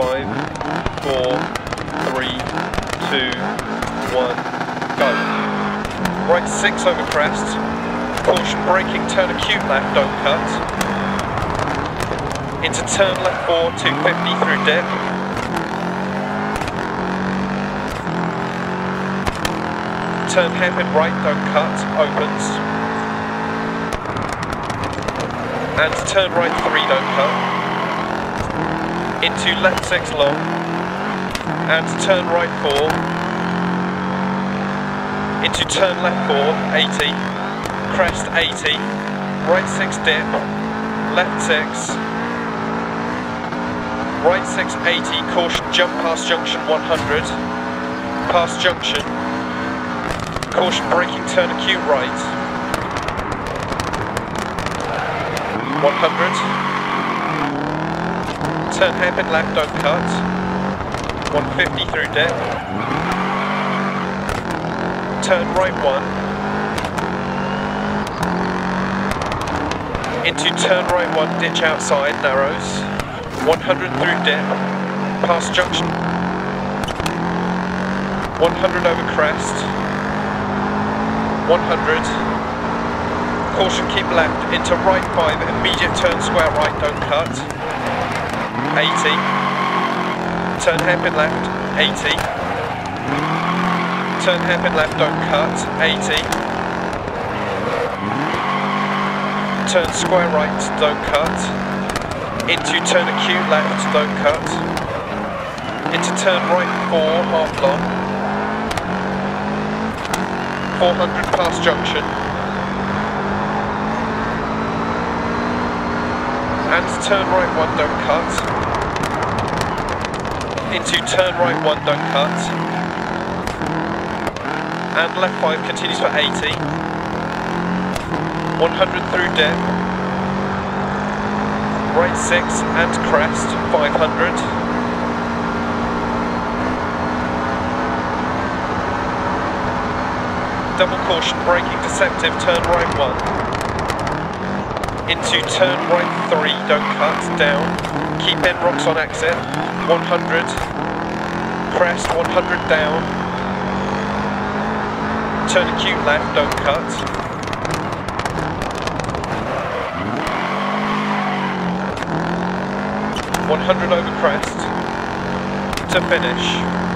5, 4, 3, 2, 1, go. Right 6 over crest, caution braking, turn acute left, don't cut. Into turn left 4, 250 through dip. Turn hairpin right, don't cut, opens. And turn right 3, don't cut. Into left 6 long, and turn right 4, into turn left 4, 80, crest 80, right 6 dip, left 6, right 6, 80, caution jump past junction 100, past junction, caution braking turn acute right, 100, turn hairpin left, don't cut, 150 through dip, turn right 1, into turn right 1, ditch outside, narrows, 100 through dip, past junction, 100 over crest, 100, caution keep left, into right 5, immediate turn square right, don't cut, 80, turn hairpin left, 80, turn hairpin left, don't cut, 80, turn square right, don't cut, into turn acute left, don't cut, into turn right 4, half long, 400 past junction, and turn right 1, don't cut, into turn right 1, don't cut, and left 5 continues for 80, 100 through dip, right 6 and crest 500, double caution braking deceptive, turn right 1, into turn right 3, don't cut, down. Keep in rocks on exit, 100, crest 100 down, turn acute left, don't cut, (100) over crest to finish.